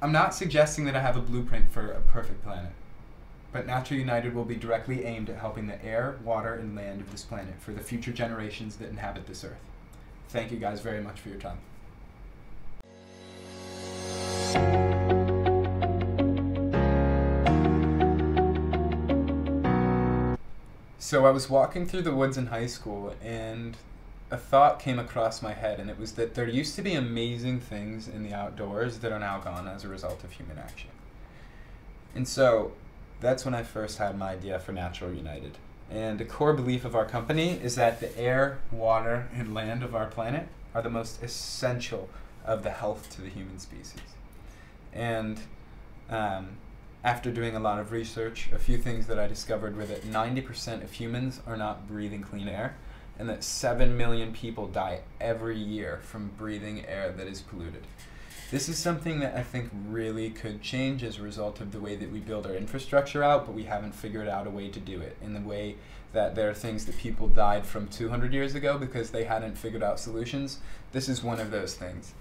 I'm not suggesting that I have a blueprint for a perfect planet, but Natural United will be directly aimed at helping the air, water, and land of this planet for the future generations that inhabit this earth. Thank you guys very much for your time. So I was walking through the woods in high school and a thought came across my head, and it was that there used to be amazing things in the outdoors that are now gone as a result of human action. And so that's when I first had my idea for Natural United. And a core belief of our company is that the air, water, and land of our planet are the most essential of the health to the human species. And after doing a lot of research, a few things that I discovered were that 90% of humans are not breathing clean air, and that 7 million people die every year from breathing air that is polluted. This is something that I think really could change as a result of the way that we build our infrastructure out, but we haven't figured out a way to do it, in the way that there are things that people died from 200 years ago because they hadn't figured out solutions. This is one of those things.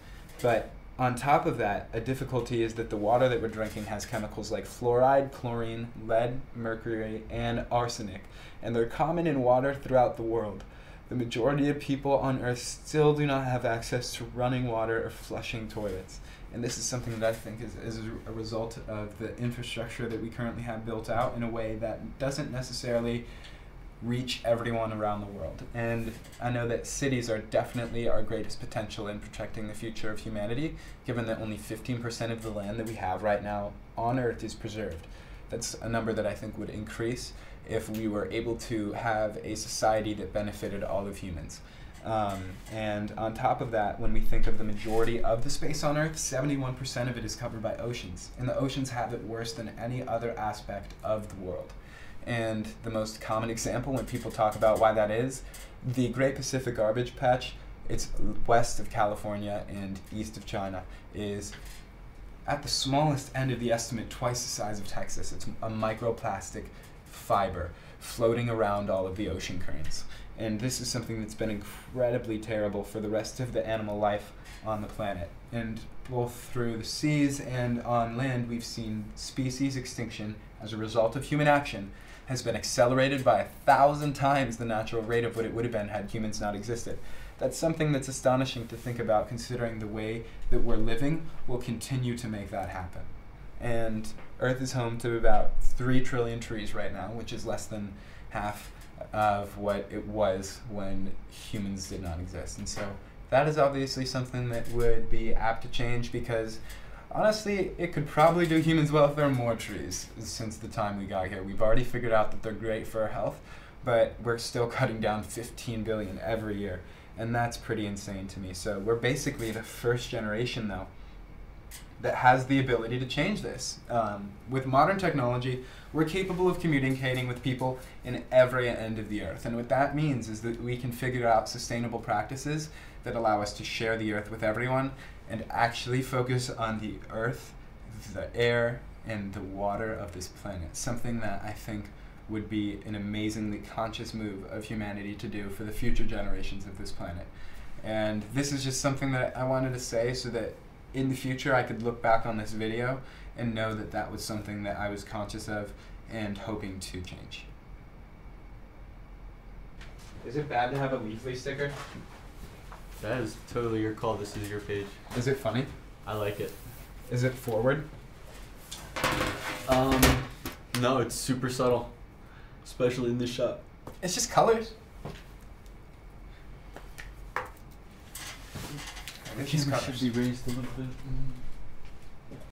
But on top of that, a difficulty is that the water that we're drinking has chemicals like fluoride, chlorine, lead, mercury, and arsenic, and they're common in water throughout the world. The majority of people on Earth still do not have access to running water or flushing toilets. And this is something that I think is a result of the infrastructure that we currently have built out in a way that doesn't necessarily reach everyone around the world. And I know that cities are definitely our greatest potential in protecting the future of humanity, given that only 15% of the land that we have right now on Earth is preserved. That's a number that I think would increase if we were able to have a society that benefited all of humans. And on top of that, when we think of the majority of the space on Earth, 71% of it is covered by oceans. And the oceans have it worse than any other aspect of the world. And the most common example when people talk about why that is, the Great Pacific Garbage Patch, it's west of California and east of China, is at the smallest end of the estimate, twice the size of Texas. It's a microplastic fiber floating around all of the ocean currents. And this is something that's been incredibly terrible for the rest of the animal life on the planet. And both through the seas and on land, we've seen species extinction as a result of human action has been accelerated by 1,000 times the natural rate of what it would have been had humans not existed. That's something that's astonishing to think about, considering the way that we're living will continue to make that happen. And Earth is home to about 3 trillion trees right now, which is less than half of what it was when humans did not exist. And so that is obviously something that would be apt to change, because honestly, it could probably do humans well if there are more trees since the time we got here. We've already figured out that they're great for our health, but we're still cutting down 15 billion every year, and that's pretty insane to me. So we're basically the first generation, though, that has the ability to change this. With modern technology, we're capable of communicating with people in every end of the earth. And what that means is that we can figure out sustainable practices that allow us to share the earth with everyone and actually focus on the earth, the air, and the water of this planet. Something that I think would be an amazingly conscious move of humanity to do for the future generations of this planet. And this is just something that I wanted to say so that in the future, I could look back on this video and know that that was something that I was conscious of and hoping to change. Is it bad to have a Leafly sticker? That is totally your call. This is your page. Is it funny? I like it. Is it forward? No, it's super subtle, especially in this shop. It's just colors. I think these colors should be raised a little bit.